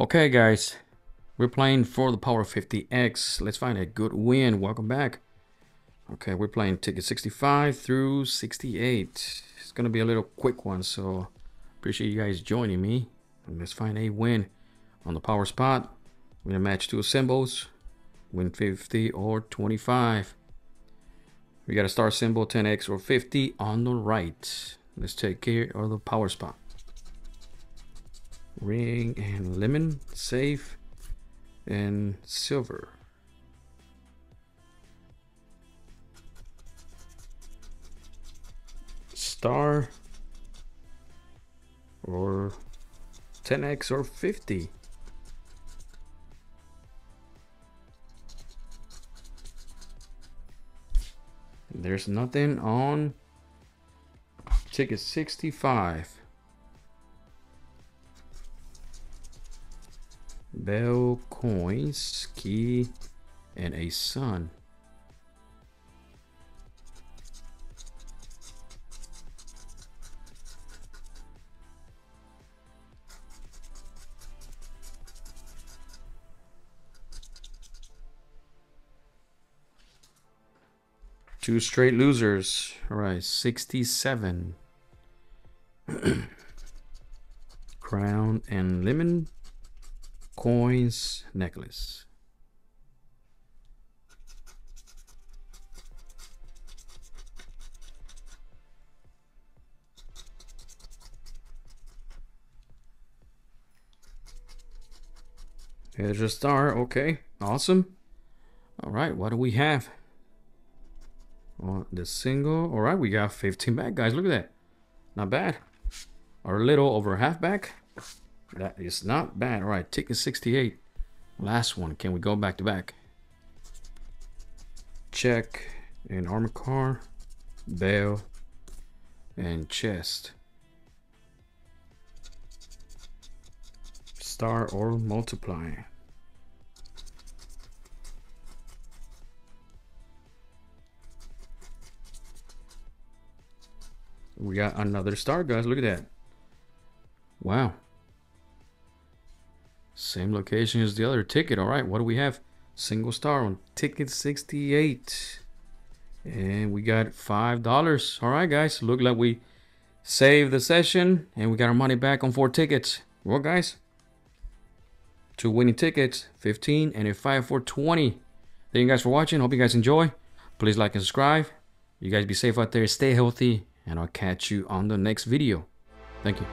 Okay guys, we're playing for the Power 50X. Let's find a good win. Welcome back. Okay, we're playing ticket 65 through 68. It's gonna be a little quick one, so appreciate you guys joining me. And let's find a win on the power spot. We're gonna match two symbols, win 50 or 25. We got a star symbol, 10x or 50 on the right. Let's take care of the power spot. Ring and lemon, safe and silver. Star or 10x or 50. There's nothing on ticket 65. Bell, coins, key, and a sun. Two straight losers. All right, 67. Crown and lemon. Coins, necklace. There's a star. Okay, awesome. All right, what do we have on the single? All right, we got 15 back, guys. Look at that. Not bad. Or a little over half back. That is not bad. All right, ticket 68. Last one. Can we go back to back? Check and armor car, bell, and chest. Star or multiply. We got another star, guys. Look at that. Wow. Same location as the other ticket. All right, what do we have? Single star on ticket 68, and we got $5. All right guys, look like we saved the session and we got our money back on 4 tickets. Well guys, 2 winning tickets, 15 and a 5 for 20. Thank you guys for watching. Hope you guys enjoy. Please like and subscribe. You guys be safe out there, stay healthy, and I'll catch you on the next video. Thank you.